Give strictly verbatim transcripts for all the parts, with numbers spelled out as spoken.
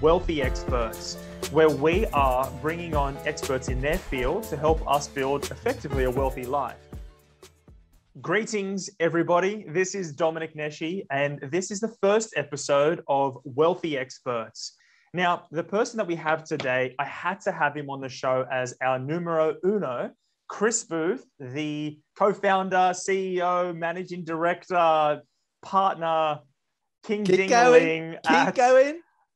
wealthy experts, where we are bringing on experts in their field to help us build effectively a wealthy life. Greetings, everybody. This is Domenic Nesci, and this is the first episode of Wealthy Experts. Now, the person that we have today, I had to have him on the show as our numero uno, Chris Booth, the co-founder, C E O, managing director, partner, King Dingling at,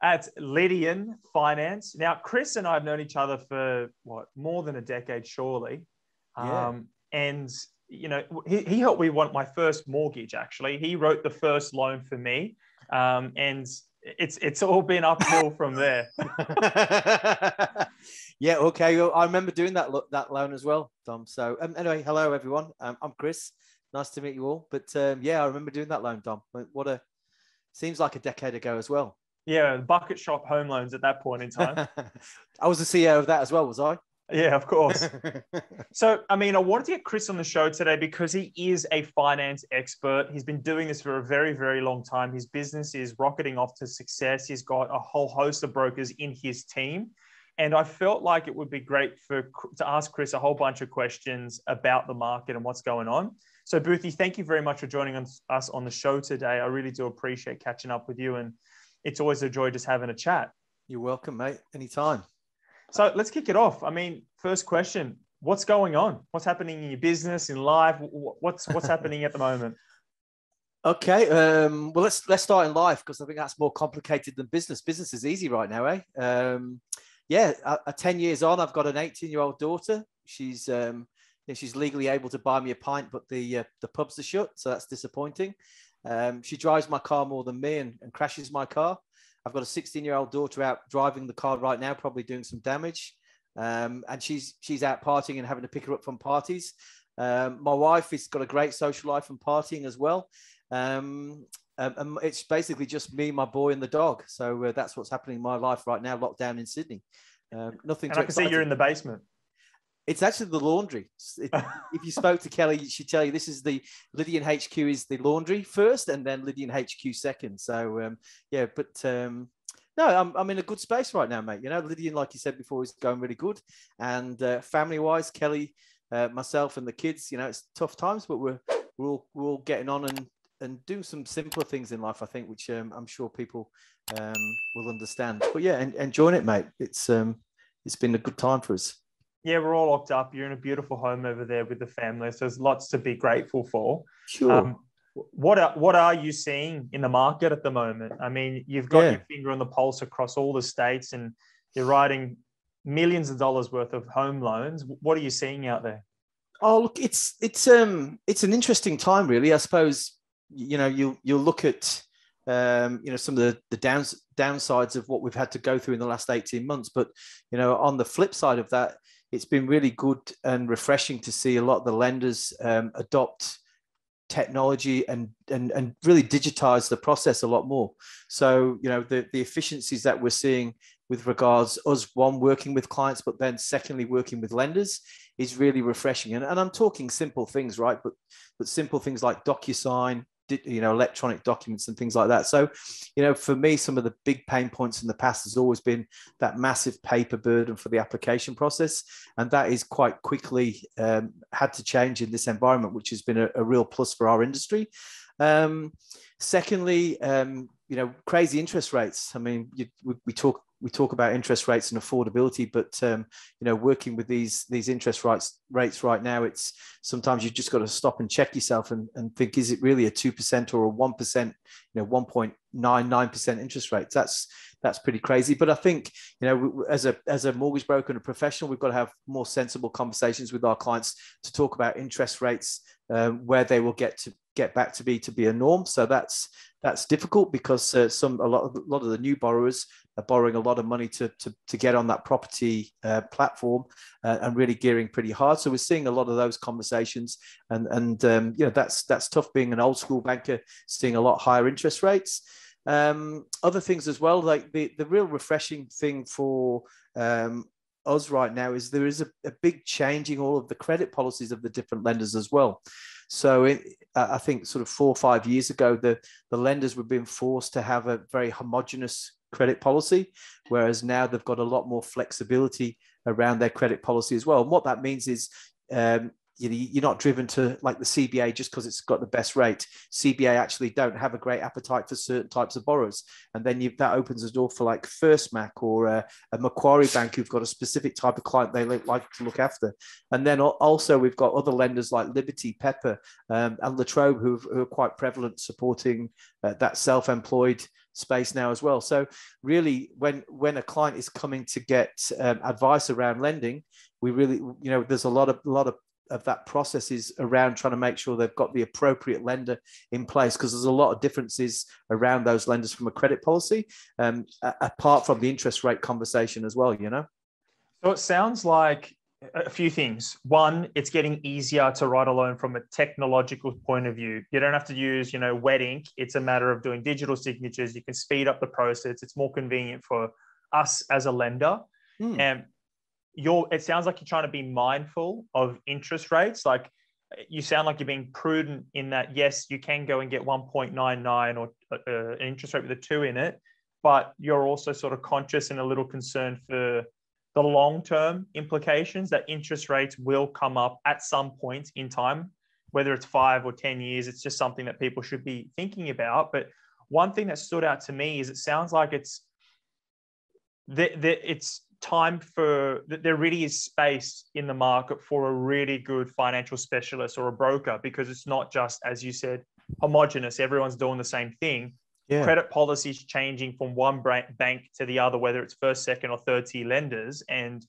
at Lydian Finance. Now, Chris and I have known each other for, what, more than a decade, surely. Yeah. Um, and, you know, he, he helped me want my first mortgage, actually. He wrote the first loan for me. Um, and it's it's all been uphill from there. Yeah, okay. Well, I remember doing that, that loan as well, Dom. So, um, anyway, hello, everyone. Um, I'm Chris. Nice to meet you all. But, um, yeah, I remember doing that loan, Dom. What a... Seems like a decade ago as well. Yeah, bucket shop home loans at that point in time. I was the C E O of that as well, was I? Yeah, of course. So, I mean, I wanted to get Chris on the show today because he is a finance expert. He's been doing this for a very, very long time. His business is rocketing off to success. He's got a whole host of brokers in his team. And I felt like it would be great for to ask Chris a whole bunch of questions about the market and what's going on. So, Boothie, thank you very much for joining us on the show today. I really do appreciate catching up with you, and it's always a joy just having a chat. You're welcome, mate. Anytime. So let's kick it off. I mean, first question, what's going on? What's happening in your business, in life? What's what's happening at the moment? Okay. Um, well, let's let's start in life because I think that's more complicated than business. Business is easy right now, eh? Um, yeah, I, I, ten years on, I've got an eighteen-year-old daughter. She's... Um, She's legally able to buy me a pint, but the uh, the pubs are shut, so that's disappointing. Um, she drives my car more than me and, and crashes my car. I've got a sixteen-year-old daughter out driving the car right now, probably doing some damage. Um, and she's she's out partying and having to pick her up from parties. Um, my wife has got a great social life and partying as well. Um, and it's basically just me, my boy, and the dog. So uh, that's what's happening in my life right now, locked down in Sydney. Uh, nothing. And I can see you're in the basement. It's actually the laundry. It, if you spoke to Kelly, she'd tell you this is the Lydian H Q is the laundry first, and then Lydian H Q second. So um, yeah, but um, no, I'm I'm in a good space right now, mate. You know, Lydian, like you said before, is going really good, and uh, family-wise, Kelly, uh, myself, and the kids. You know, it's tough times, but we're we're all, we're all getting on and and doing some simpler things in life, I think, which um, I'm sure people um, will understand. But yeah, and, enjoying it, mate. It's um, it's been a good time for us. Yeah, we're all locked up. You're in a beautiful home over there with the family. So there's lots to be grateful for. Sure. Um, what are, what are you seeing in the market at the moment? I mean, you've got yeah. your finger on the pulse across all the states and you're writing millions of dollars worth of home loans. What are you seeing out there? Oh, look, it's, it's, um, it's an interesting time, really. I suppose, you know, you'll, you'll look at, um, you know, some of the, the downs, downsides of what we've had to go through in the last eighteen months. But, you know, on the flip side of that, it's been really good and refreshing to see a lot of the lenders um, adopt technology and, and and really digitize the process a lot more. So, you know, the, the efficiencies that we're seeing with regards us, one, working with clients, but then secondly, working with lenders is really refreshing. And, and I'm talking simple things, right? But, but simple things like DocuSign, you know, electronic documents and things like that. So, you know, for me, some of the big pain points in the past has always been that massive paper burden for the application process. And that is quite quickly um, had to change in this environment, which has been a, a real plus for our industry. Um, secondly, um, you know, crazy interest rates. I mean, you, we, we talk we talk about interest rates and affordability, but, um, you know, working with these these interest rates, rates right now, it's sometimes you've just got to stop and check yourself and, and think, is it really a two percent or a one percent, you know, one point nine nine percent interest rates? That's that's pretty crazy. But I think, you know, as a as a mortgage broker and a professional, we've got to have more sensible conversations with our clients to talk about interest rates, um, where they will get to get back to be to be a norm. So that's that's difficult because uh, some a lot of, a lot of the new borrowers are borrowing a lot of money to to, to get on that property uh, platform uh, and really gearing pretty hard. So we're seeing a lot of those conversations, and and um, you know, that's that's tough being an old school banker, seeing a lot higher interest rates. Um, other things as well, like the the real refreshing thing for um, us right now is there is a, a big change in all of the credit policies of the different lenders as well. So it, I think sort of four or five years ago, the, the lenders were being forced to have a very homogenous credit policy, whereas now they've got a lot more flexibility around their credit policy as well. And what that means is um, you know, you're not driven to like the C B A just because it's got the best rate. C B A actually don't have a great appetite for certain types of borrowers. And then you, that opens the door for like First Mac or a, a Macquarie bank who've got a specific type of client they like to look after. And then also we've got other lenders like Liberty, Pepper um, and Latrobe who, who are quite prevalent supporting uh, that self-employed space now as well. So really, when when a client is coming to get um, advice around lending, we really, you know, there's a lot of a lot of of that process is around trying to make sure they've got the appropriate lender in place, because there's a lot of differences around those lenders from a credit policy, um, apart from the interest rate conversation as well, you know? So it sounds like a few things. One, it's getting easier to write a loan from a technological point of view. You don't have to use, you know, wet ink. It's a matter of doing digital signatures. You can speed up the process. It's more convenient for us as a lender. Mm. And You're, it sounds like you're trying to be mindful of interest rates. Like you sound like you're being prudent in that, yes, you can go and get one point nine nine or uh, an interest rate with a two in it, but you're also sort of conscious and a little concerned for the long-term implications that interest rates will come up at some point in time, whether it's five or ten years, it's just something that people should be thinking about. But one thing that stood out to me is it sounds like it's, the, the, it's, time for there really is space in the market for a really good financial specialist or a broker, because it's not just, as you said, homogenous, everyone's doing the same thing. Yeah. Credit policy is changing from one bank to the other, whether it's first, second or third tier lenders, and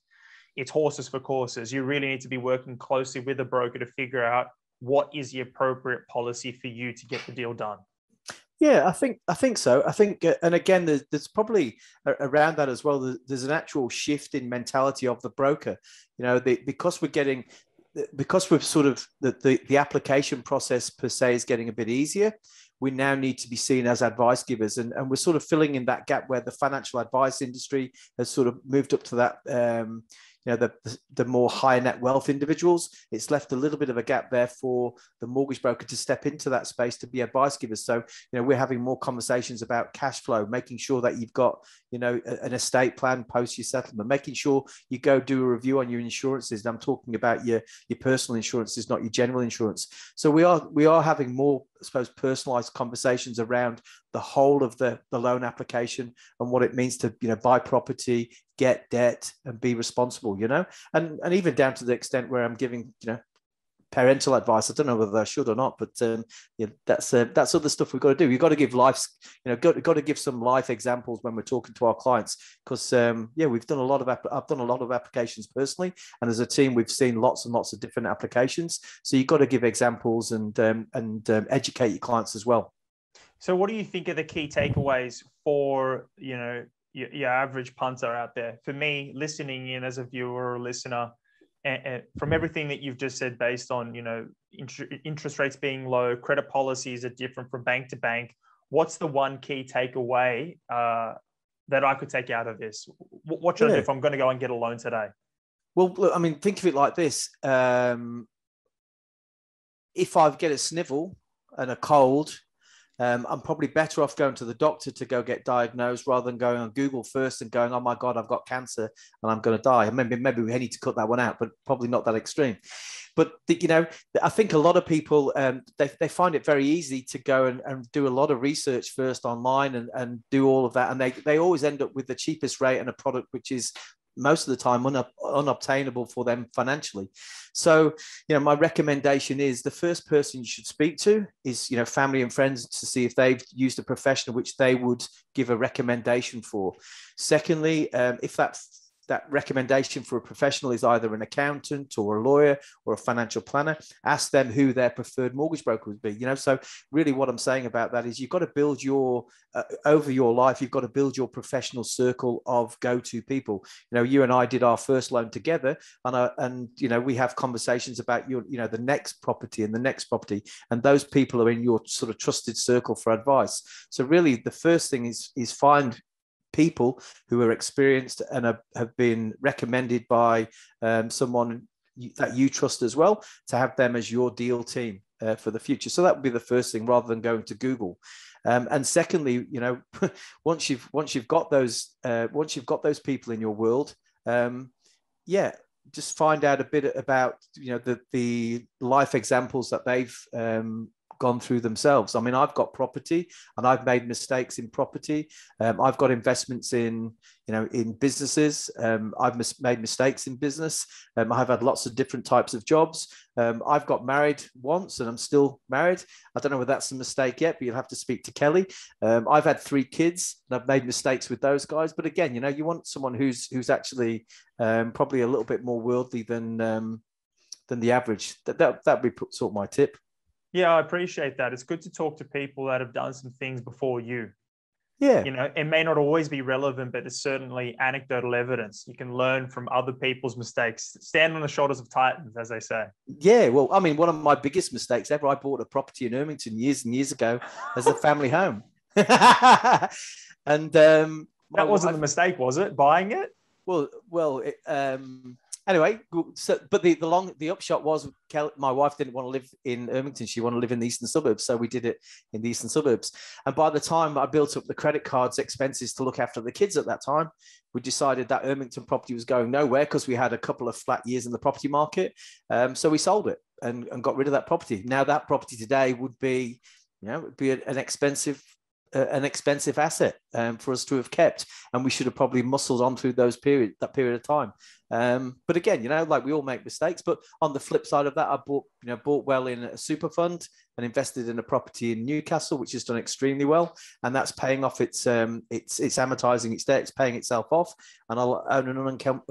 it's horses for courses. You really need to be working closely with a broker to figure out what is the appropriate policy for you to get the deal done. Yeah, I think I think so. I think, and again, there's, there's probably around that as well, there's an actual shift in mentality of the broker. You know, the, because we're getting, because we've sort of, the, the, the application process per se is getting a bit easier, we now need to be seen as advice givers. And, and we're sort of filling in that gap where the financial advice industry has sort of moved up to that, um, you know, the, the more high net wealth individuals. It's left a little bit of a gap there for the mortgage broker to step into that space to be advice givers. So, you know, we're having more conversations about cash flow, making sure that you've got, you know, an estate plan post your settlement, making sure you go do a review on your insurances. And I'm talking about your, your personal insurances, not your general insurance. So we are, we are having more, I suppose, personalized conversations around the whole of the, the loan application and what it means to, you know, buy property, get debt and be responsible, you know, and, and even down to the extent where I'm giving, you know, parental advice. I don't know whether I should or not, but um, yeah, that's uh, that's other stuff we've got to do. You've got to give life, you know, got, got to give some life examples when we're talking to our clients, because um, yeah, we've done a lot of I've done a lot of applications personally, and as a team, we've seen lots and lots of different applications. So you've got to give examples and um, and um, educate your clients as well. So, what do you think are the key takeaways for you know your, your average punter out there? For me, listening in as a viewer or listener. And from everything that you've just said, based on, you know, interest rates being low, credit policies are different from bank to bank, what's the one key takeaway uh, that I could take out of this? What should yeah. I do if I'm going to go and get a loan today? Well, look, I mean, think of it like this. Um, if I get a sniffle and a cold, Um, I'm probably better off going to the doctor to go get diagnosed rather than going on Google first and going, oh my God, I've got cancer and I'm going to die. Maybe, maybe we need to cut that one out, but probably not that extreme. But, the, you know, I think a lot of people, um, they, they find it very easy to go and, and do a lot of research first online and, and do all of that. And they, they always end up with the cheapest rate and a product which is most of the time unop- unobtainable for them financially. So, you know, my recommendation is the first person you should speak to is, you know, family and friends to see if they've used a professional which they would give a recommendation for. Secondly, um, if that that recommendation for a professional is either an accountant or a lawyer or a financial planner, ask them who their preferred mortgage broker would be. You know, so really what I'm saying about that is you've got to build your, uh, over your life, you've got to build your professional circle of go-to people. You know, you and I did our first loan together and, uh, and you know, we have conversations about your, you know, the next property and the next property. And those people are in your sort of trusted circle for advice. So really the first thing is, is find people who are experienced and have, have been recommended by um, someone that you trust as well, to have them as your deal team. uh, for the future. So that would be the first thing, rather than going to Google. Um, and secondly, you know, once you've once you've got those uh, once you've got those people in your world, um, yeah, just find out a bit about, you know, the the life examples that they've um, gone through themselves. I mean, I've got property and I've made mistakes in property. Um, I've got investments in, you know, in businesses. Um, I've mis- made mistakes in business. Um, I've had lots of different types of jobs. Um, I've got married once and I'm still married. I don't know whether that's a mistake yet, but you'll have to speak to Kelly. Um, I've had three kids and I've made mistakes with those guys. But again, you know, you want someone who's, who's actually um, probably a little bit more worldly than, um, than the average. That, that, that'd be sort of my tip. Yeah, I appreciate that. It's good to talk to people that have done some things before you. Yeah. You know, it may not always be relevant, but it's certainly anecdotal evidence. You can learn from other people's mistakes. Stand on the shoulders of titans, as they say. Yeah, well, I mean, one of my biggest mistakes ever, I bought a property in Ermington years and years ago as a family home. and um, That wasn't wife, the mistake, was it? Buying it? Well, well, it, um Anyway, so, but the, the long the upshot was Kelly, my wife, didn't want to live in Ermington. She wanted to live in the eastern suburbs. So we did it in the eastern suburbs. And by the time I built up the credit card's expenses to look after the kids at that time, we decided that Ermington property was going nowhere because we had a couple of flat years in the property market. Um, so we sold it and, and got rid of that property. Now that property today would be, you know, would be an expensive Uh, an expensive asset um, for us to have kept, and we should have probably muscled on through those period that period of time. Um, but again, you know, like we all make mistakes. But on the flip side of that, I bought you know bought well in a super fund and invested in a property in Newcastle, which has done extremely well, and that's paying off its um it's it's amortizing its debt, it's paying itself off, and I'll own an unencum-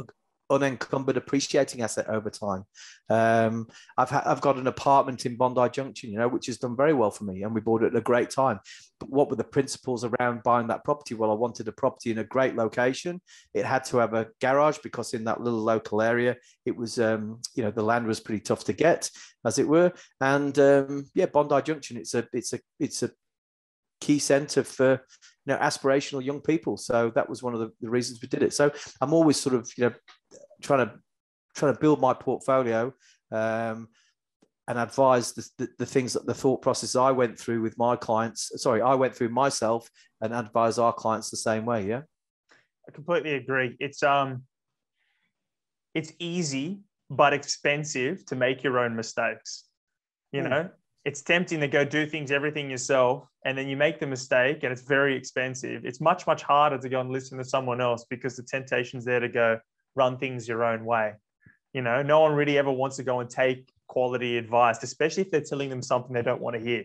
unencumbered appreciating asset over time. Um, I've ha- I've got an apartment in Bondi Junction, you know, which has done very well for me, and we bought it at a great time. But what were the principles around buying that property? Well, I wanted a property in a great location. It had to have a garage because in that little local area, it was, um, you know, the land was pretty tough to get, as it were. And um, yeah, Bondi Junction, it's a it's a it's a key centre for, you know, aspirational young people. So that was one of the, the reasons we did it. So I'm always sort of, you know, trying to trying to build my portfolio um, and advise the, the, the things that the thought process I went through with my clients. Sorry, I went through myself and advise our clients the same way. Yeah, I completely agree. It's um, it's easy but expensive to make your own mistakes. You mm. know, it's tempting to go do things, everything yourself, and then you make the mistake and it's very expensive. It's much, much harder to go and listen to someone else because the temptation's there to go run things your own way. You know, no one really ever wants to go and take quality advice, especially if they're telling them something they don't want to hear.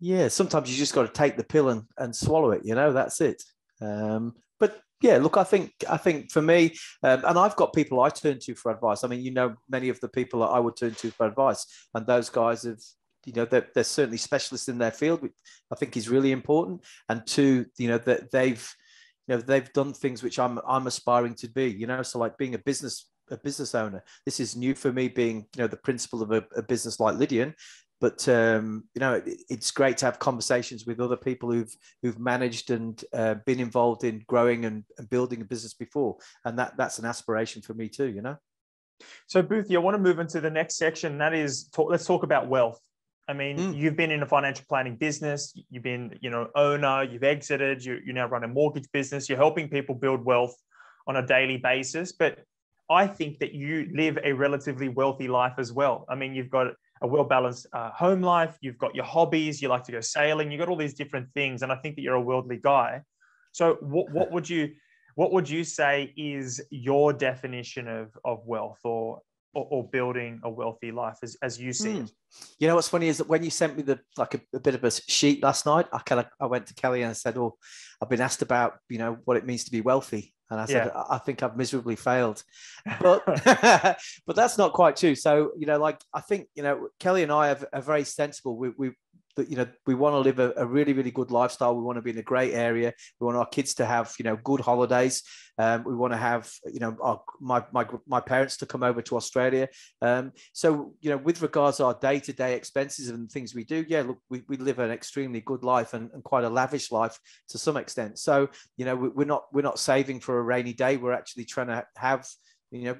Yeah, sometimes you just got to take the pill and, and swallow it, you know, that's it. Um, but yeah, look, I think I think for me, um, and I've got people I turn to for advice. I mean, you know, many of the people that I would turn to for advice, and those guys have, you know, they're, they're certainly specialists in their field, which I think is really important. And two, you know, that they've You know, they've done things which I'm I'm aspiring to be, you know, so like being a business a business owner. This is new for me, being, you know, the principal of a, a business like Lydian. But, um, you know, it, it's great to have conversations with other people who've who've managed and uh, been involved in growing and, and building a business before. And that that's an aspiration for me too, you know. So, Boothie, I want to move into the next section. That is, talk, let's talk about wealth. I mean, mm. you've been in a financial planning business, you've been, you know, owner, you've exited, you, you now run a mortgage business, you're helping people build wealth on a daily basis. But I think that you live a relatively wealthy life as well. I mean, you've got a well-balanced uh, home life, you've got your hobbies, you like to go sailing, you've got all these different things. And I think that you're a worldly guy. So what, what would you what would you say is your definition of, of wealth or Or, or building a wealthy life as, as you see mm. it? You know, what's funny is that when you sent me the like a, a bit of a sheet last night, I kind of I went to Kelly and I said, oh, I've been asked about, you know, what it means to be wealthy. And I said, yeah. I, I think I've miserably failed. But but that's not quite true. So, you know, like I think, you know, Kelly and I are, are very sensible. We we you know, we want to live a, a really, really good lifestyle. We want to be in a great area. We want our kids to have, you know, good holidays. Um, we want to have, you know, our, my, my, my parents to come over to Australia. Um, so, you know, with regards to our day-to-day expenses and things we do, yeah, look, we, we live an extremely good life and, and quite a lavish life to some extent. So, you know, we, we're not, we're not saving for a rainy day. We're actually trying to have, you know,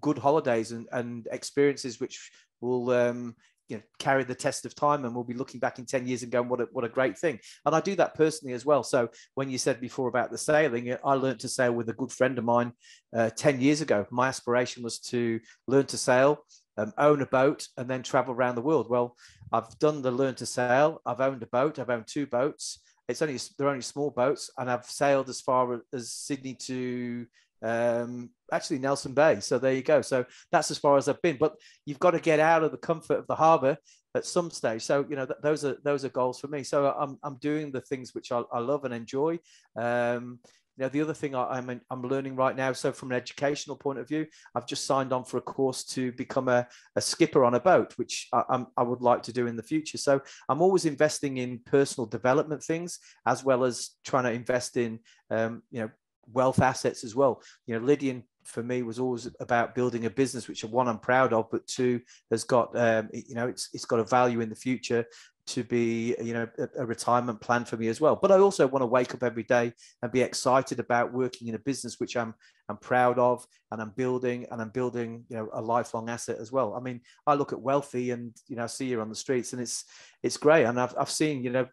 good holidays and, and experiences, which will, um, you know, carried the test of time, and we'll be looking back in ten years and going, what a, what a great thing. And I do that personally as well. So when you said before about the sailing, I learned to sail with a good friend of mine uh, ten years ago. My aspiration was to learn to sail, um, own a boat, and then travel around the world. Well, I've done the learn to sail. I've owned a boat. I've owned two boats. It's only, they're only small boats. And I've sailed as far as Sydney to um actually Nelson Bay. So there you go. So that's as far as I've been, but you've got to get out of the comfort of the harbor at some stage. So you know, th those are those are goals for me. So i'm i'm doing the things which i, I love and enjoy. Um you know, the other thing I, i'm i'm learning right now, so from an educational point of view, I've just signed on for a course to become a, a skipper on a boat, which I, I'm, I would like to do in the future. So I'm always investing in personal development things, as well as trying to invest in um you know, wealth assets as well. You know, Lydian for me was always about building a business which, one, I'm proud of, but two, has got um you know, it's it's got a value in the future to be, you know, a, a retirement plan for me as well. But I also want to wake up every day and be excited about working in a business which I'm I'm proud of, and I'm building and I'm building you know, a lifelong asset as well. I mean, I look at Wealthy, and you know, I see you on the streets, and it's it's great. And I've I've seen, you know,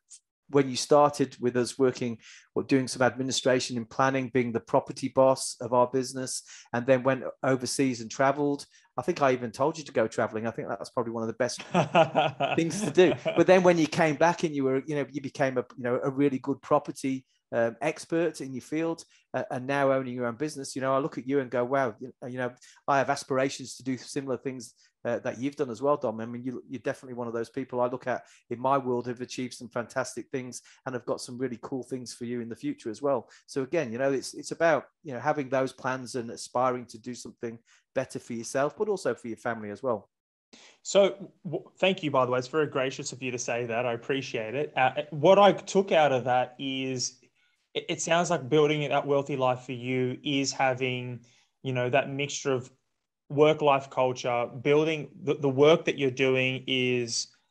when you started with us working or doing some administration and planning, being the property boss of our business, and then went overseas and traveled. I think I even told you to go traveling. I think that's probably one of the best things to do. But then when you came back and you were, you know, you became a, you know, a really good property Um, expert in your field, uh, and now owning your own business. You know, I look at you and go, wow, you, you know, I have aspirations to do similar things uh, that you've done as well, Dom. I mean, you, you're definitely one of those people I look at in my world who've achieved some fantastic things, and have got some really cool things for you in the future as well. So again, you know, it's, it's about, you know, having those plans and aspiring to do something better for yourself, but also for your family as well. So thank you, by the way. It's very gracious of you to say that. I appreciate it. Uh, what I took out of that is, it sounds like building that wealthy life for you is having, you know, that mixture of work-life culture, building the, the work that you're doing is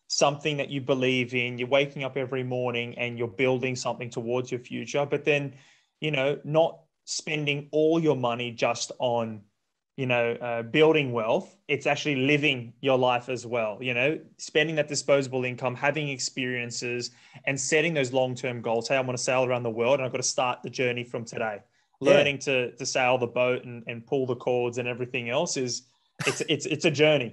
something that you believe in. You're waking up every morning and you're building something towards your future, but then, you know, not spending all your money just on, you know, uh, building wealth. It's actually living your life as well, you know, spending that disposable income, having experiences, and setting those long-term goals. Hey, I want to sail around the world, and I've got to start the journey from today. Yeah. Learning to, to sail the boat and, and pull the cords and everything else is, it's, it's, it's a journey.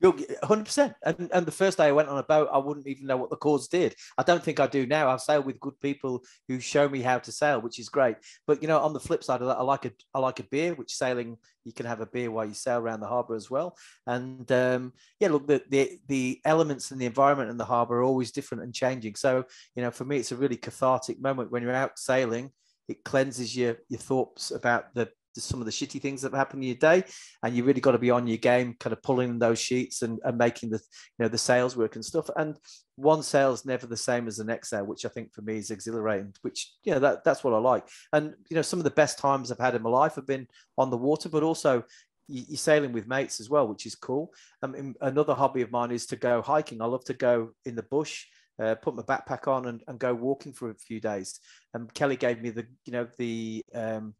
one hundred percent. And, and the first day I went on a boat, I wouldn't even know what the cords did. I don't think I do now. I've sailed with good people who show me how to sail, which is great. But, you know, on the flip side of that, I like a, I like a beer, which sailing, you can have a beer while you sail around the harbour as well. And, um, yeah, look, the, the, the elements and the environment in the harbour are always different and changing. So, you know, for me, it's a really cathartic moment when you're out sailing. It cleanses your, your thoughts about the some of the shitty things that happen in your day, and you really got to be on your game, kind of pulling those sheets and, and making the, you know, the sales work and stuff. And one sale's never the same as the next sale, which I think for me is exhilarating, which, you know, that that's what I like. And, you know, some of the best times I've had in my life have been on the water, but also you're sailing with mates as well, which is cool. Um, another hobby of mine is to go hiking. I love to go in the bush, Uh, put my backpack on and, and go walking for a few days. And um, Kelly gave me the, you know, the, um,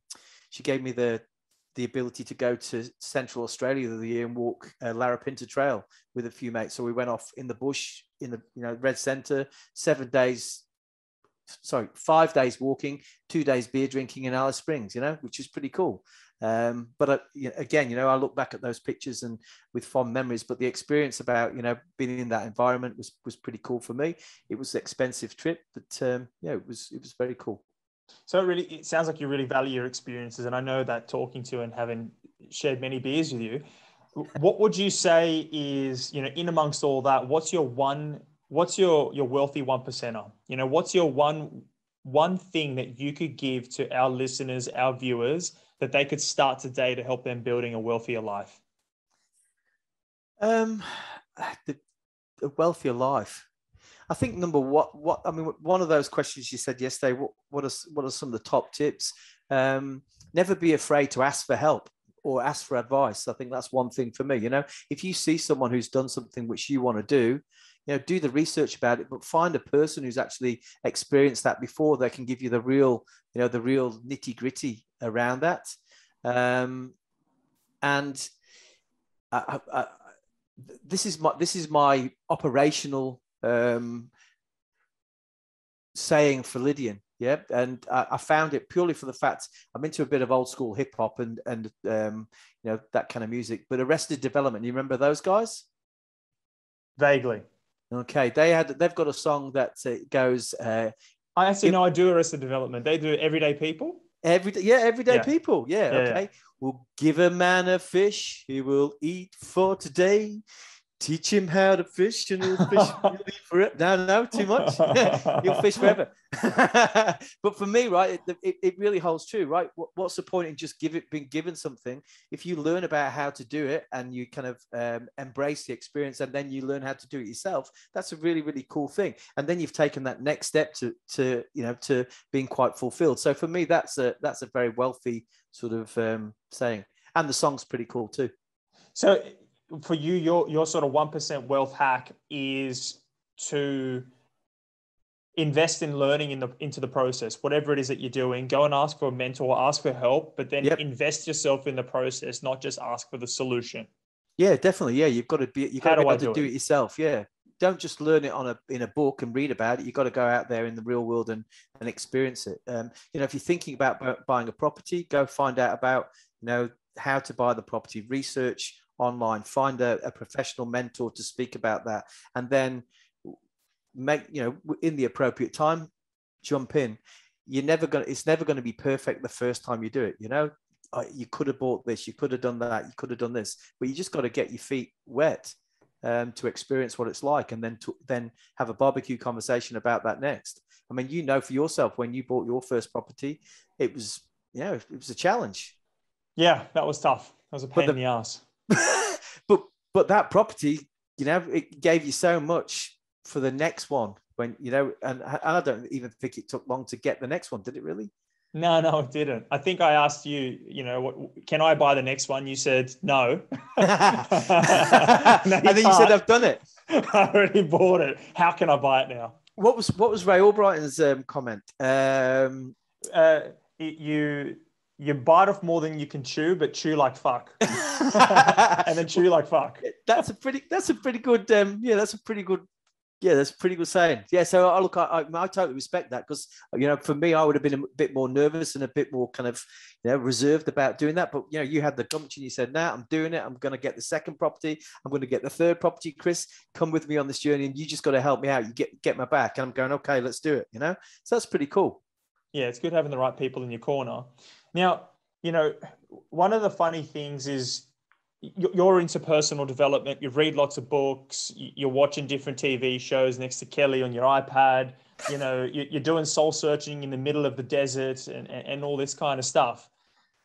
she gave me the, the ability to go to Central Australia the year and walk uh, Larapinta Trail with a few mates. So we went off in the bush in the, you know, red centre, seven days, sorry, five days walking, two days beer drinking in Alice Springs, you know, which is pretty cool. Um, but I, you know, again, you know, I look back at those pictures and with fond memories, but the experience about, you know, being in that environment was, was pretty cool for me. It was an expensive trip, but, um, yeah, it was, it was very cool. So it really, it sounds like you really value your experiences. And I know that talking to and having shared many beers with you, what would you say is, you know, in amongst all that, what's your one, what's your, your wealthy one percenter? You know, what's your one, one thing that you could give to our listeners, our viewers, that they could start today to help them building a wealthier life? Um, the, the wealthier life. I think number what, what, I mean, one of those questions you said yesterday, what, what are, what are some of the top tips? Um, never be afraid to ask for help or ask for advice. I think that's one thing for me. You know, if you see someone who's done something which you want to do, you know, do the research about it, but find a person who's actually experienced that before. They can give you the real, you know, the real nitty gritty around that. Um, and I, I, this is my this is my operational um, saying for Lydian. Yeah, and I, I found it purely for the fact I'm into a bit of old school hip hop and and um, you know, that kind of music. But Arrested Development, you remember those guys? Vaguely. Okay, they had they've got a song that goes. Uh, I actually know I do Arrested Development. They do Everyday People. Every day, yeah, everyday yeah. people, yeah, yeah okay. Yeah. We'll give a man a fish, he will eat for today. Teach him how to fish, and he'll fish forever. No, no, too much. He'll fish forever. But for me, right, it, it, it really holds true, right? What, what's the point in just give it, being given something? If you learn about how to do it and you kind of um, embrace the experience, and then you learn how to do it yourself, that's a really, really cool thing. And then you've taken that next step to, to you know, to being quite fulfilled. So for me, that's a that's a very wealthy sort of um, saying. And the song's pretty cool too. So. For you, your your sort of one percent wealth hack is to invest in learning in the into the process, whatever it is that you're doing. Go and ask for a mentor, ask for help, but then yep. invest yourself in the process, not just ask for the solution. Yeah, definitely. Yeah, you've got to be you've got to, be able do, to it? do it yourself. Yeah, don't just learn it on a in a book and read about it. You've got to go out there in the real world and and experience it. Um, you know, if you're thinking about buying a property, go find out about you know how to buy the property, research. Online, find a, a professional mentor to speak about that, and then make you know in the appropriate time jump in. You're never gonna it's never going to be perfect the first time you do it. You know, you could have bought this, you could have done that, you could have done this, but you just got to get your feet wet um, to experience what it's like, and then to, then have a barbecue conversation about that next. I mean, you know for yourself when you bought your first property, it was you know it was a challenge. Yeah, that was tough. That was a pain the, in the ass. but but that property, you know, it gave you so much for the next one. When you know, and, and I don't even think it took long to get the next one, did it really? No, no, it didn't. I think I asked you, you know, what, can I buy the next one? You said no. no you I think can't. You said I've done it. I already bought it. How can I buy it now? What was what was Ray Albrighton's um, comment? Um, uh, it, you. You bite off more than you can chew, but chew like fuck, and then chew like fuck. That's a pretty. That's a pretty good. Um, yeah, that's a pretty good. Yeah, that's a pretty good saying. Yeah, so I look, I, I, I totally respect that because you know, for me, I would have been a bit more nervous and a bit more kind of you know reserved about doing that. But you know, you had the gumption. You said, "Nah, I'm doing it. I'm going to get the second property. I'm going to get the third property." Chris, come with me on this journey, and you just got to help me out. You get get my back, and I'm going. Okay, let's do it. You know, so that's pretty cool. Yeah, it's good having the right people in your corner. Now, you know, one of the funny things is you're into personal development. You read lots of books. You're watching different T V shows next to Kelly on your iPad. You know, you're doing soul searching in the middle of the desert and, and all this kind of stuff.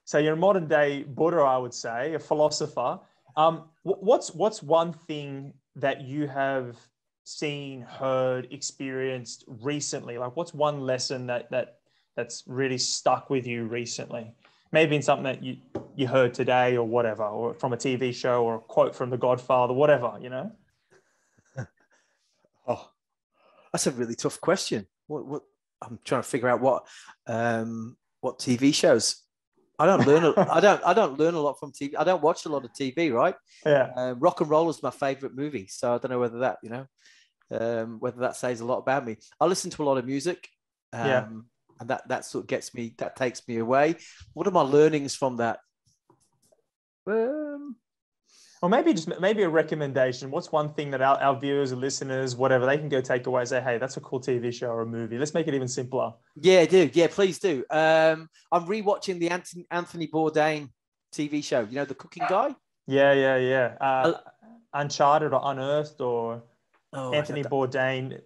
So you're a modern day Buddha, I would say, a philosopher. Um, what's, what's one thing that you have seen, heard, experienced recently? Like what's one lesson that, that, that's really stuck with you recently? Maybe in something that you, you heard today or whatever, or from a T V show or a quote from The Godfather, whatever, you know? Oh, that's a really tough question. What, what I'm trying to figure out what, um, what T V shows. I don't learn. A, I don't, I don't learn a lot from T V. I don't watch a lot of T V, right? Yeah. Uh, Rock and Roll is my favorite movie. So I don't know whether that, you know, um, whether that says a lot about me. I listen to a lot of music. Um, yeah. And that, that sort of gets me, that takes me away. What are my learnings from that? Um, or maybe just maybe a recommendation. What's one thing that our, our viewers or listeners, whatever, they can go take away and say, hey, that's a cool T V show or a movie. Let's make it even simpler. Yeah, do. Yeah, please do. Um, I'm rewatching the Anthony, Anthony Bourdain T V show. You know, the cooking guy? Yeah, yeah, yeah. Uh, I, Uncharted or Unearthed or oh, Anthony Bourdain.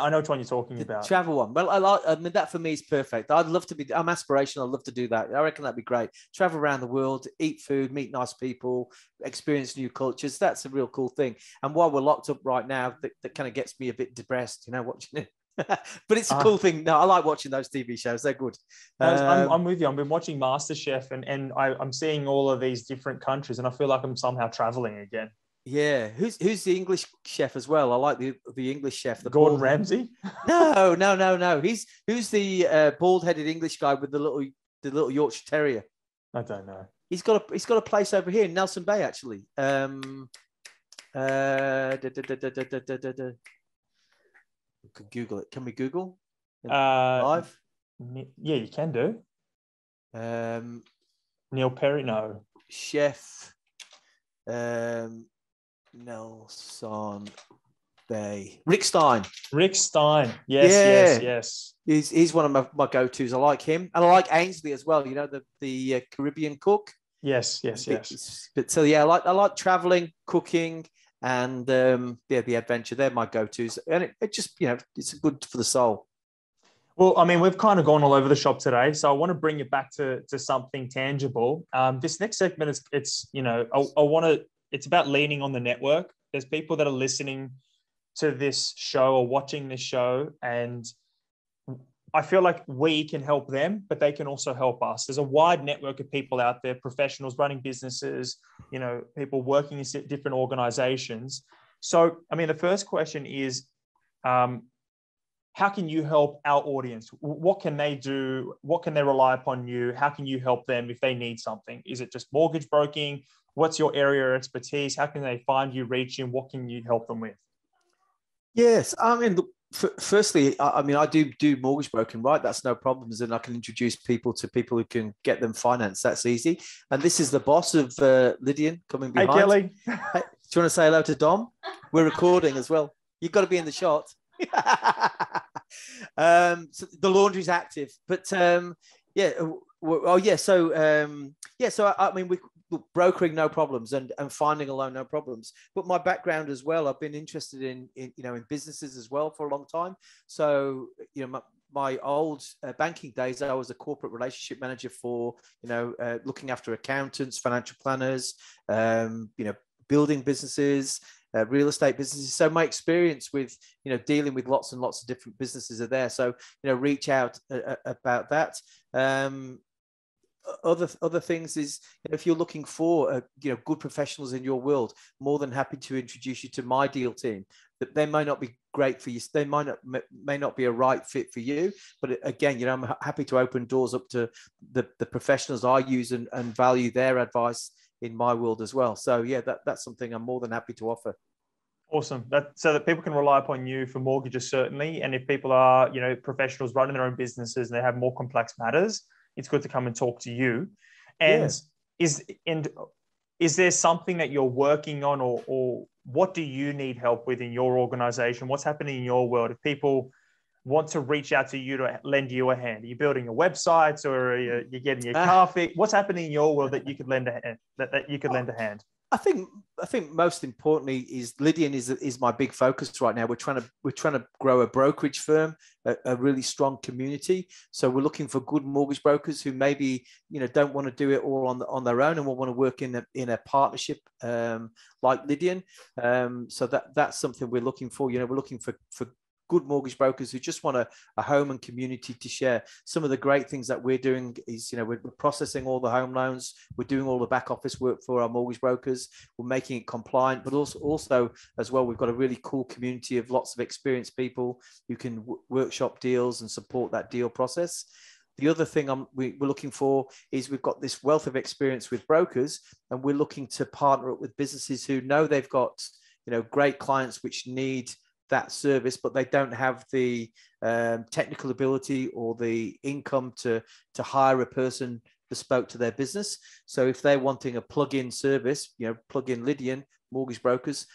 I know which one you're talking the about. Travel one. Well, I, like, I mean, that for me is perfect. I'd love to be, I'm aspirational. I'd love to do that. I reckon that'd be great. Travel around the world, eat food, meet nice people, experience new cultures. That's a real cool thing. And while we're locked up right now, that, that kind of gets me a bit depressed, you know, watching it. But it's a cool uh, thing. No, I like watching those T V shows. They're good. Um, I'm, I'm with you. I've been watching MasterChef and, and I, I'm seeing all of these different countries and I feel like I'm somehow traveling again. Yeah, who's who's the English chef as well? I like the the English chef, the Gordon bald- Ramsay. No, no, no, no. He's who's the uh, bald-headed English guy with the little the little Yorkshire Terrier. I don't know. He's got a he's got a place over here in Nelson Bay actually. Um, Uh, da, da, da, da, da, da, da, da. We could Google it. Can we Google uh, live? Yeah, you can do. Um, Neil Perry, no. Chef um, Nelson Bay. Rick Stein. Rick Stein. Yes, yeah. yes, yes. He's, he's one of my, my go-tos. I like him. And I like Ainsley as well, you know, the, the uh, Caribbean cook. Yes, yes, but, yes. But so, yeah, I like, I like traveling, cooking, and um, yeah, the adventure. They're my go-tos. And it, it just, you know, it's good for the soul. Well, I mean, we've kind of gone all over the shop today, so I want to bring it back to, to something tangible. Um, this next segment is, it's, you know, I, I want to, it's about leaning on the network. There's people that are listening to this show or watching this show, and I feel like we can help them, but they can also help us. There's a wide network of people out there, professionals running businesses, you know, people working in different organizations. So, I mean, the first question is, um, how can you help our audience? What can they do? What can they rely upon you? How can you help them if they need something? Is it just mortgage broking? What's your area of expertise? How can they find you, reach you? What can you help them with? Yes. I mean, firstly, I mean, I do do mortgage broking, right? That's no problems. And I can introduce people to people who can get them financed. That's easy. And this is the boss of uh, Lydian coming behind. Hey, Kelly. Hey, do you want to say hello to Dom? We're recording as well. You've got to be in the shot. um so the laundry's active, but um yeah oh yeah so um yeah so I, I mean we brokering no problems, and and finding a loan no problems. But my background as well, I've been interested in, in you know in businesses as well for a long time. So you know my, my old uh, banking days, I was a corporate relationship manager for you know uh, looking after accountants, financial planners, um you know building businesses, Uh, real estate businesses. So my experience with, you know, dealing with lots and lots of different businesses are there. So, you know, reach out uh, about that. Um, other other things is, you know, if you're looking for, uh, you know, good professionals in your world, more than happy to introduce you to my deal team. That they might not be great for you. They might not, may not be a right fit for you. But again, you know, I'm happy to open doors up to the, the professionals I use and, and value their advice in my world as well. So yeah, that, that's something I'm more than happy to offer. Awesome. That, so that people can rely upon you for mortgages, certainly. And if people are, you know, professionals running their own businesses and they have more complex matters, it's good to come and talk to you. And yeah. is and is there something that you're working on, or, or what do you need help with in your organization? What's happening in your world? If people want to reach out to you to lend you a hand? Are you building your websites, or are you, you're getting your car fixed? What's happening in your world that you could lend a hand, that, that you could lend a hand? I think I think most importantly is Lydian is is my big focus right now. We're trying to we're trying to grow a brokerage firm, a, a really strong community. So we're looking for good mortgage brokers who maybe you know don't want to do it all on the, on their own, and will want to work in a in a partnership um, like Lydian. Um, so that that's something we're looking for. You know, we're looking for for. good mortgage brokers who just want a, a home and community to share. Some of the great things that we're doing is, you know, we're processing all the home loans. We're doing all the back office work for our mortgage brokers. We're making it compliant, but also, also as well, we've got a really cool community of lots of experienced people who can w- workshop deals and support that deal process. The other thing I'm, we, we're looking for is we've got this wealth of experience with brokers, and we're looking to partner up with businesses who know they've got, you know, great clients which need that service, but they don't have the um, technical ability or the income to to hire a person bespoke to their business. So if they're wanting a plug-in service, you know, plug-in Lydian mortgage brokers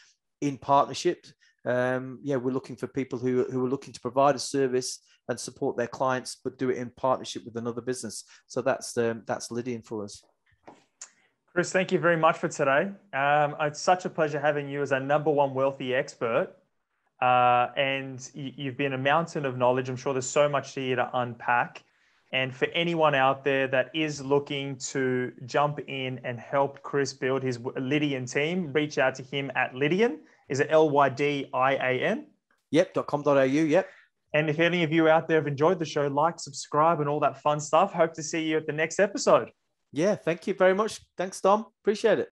in partnership, um, yeah, we're looking for people who, who are looking to provide a service and support their clients, but do it in partnership with another business. So that's um, that's Lydian for us. Chris, thank you very much for today. Um, it's such a pleasure having you as our number one wealthy expert. Uh, and you, you've been a mountain of knowledge. I'm sure there's so much here to unpack. And for anyone out there that is looking to jump in and help Chris build his Lydian team, reach out to him at Lydian. Is it L Y D I A N? Yep, dot com dot A U, yep. And if any of you out there have enjoyed the show, like, subscribe, and all that fun stuff. Hope to see you at the next episode. Yeah, thank you very much. Thanks, Dom. Appreciate it.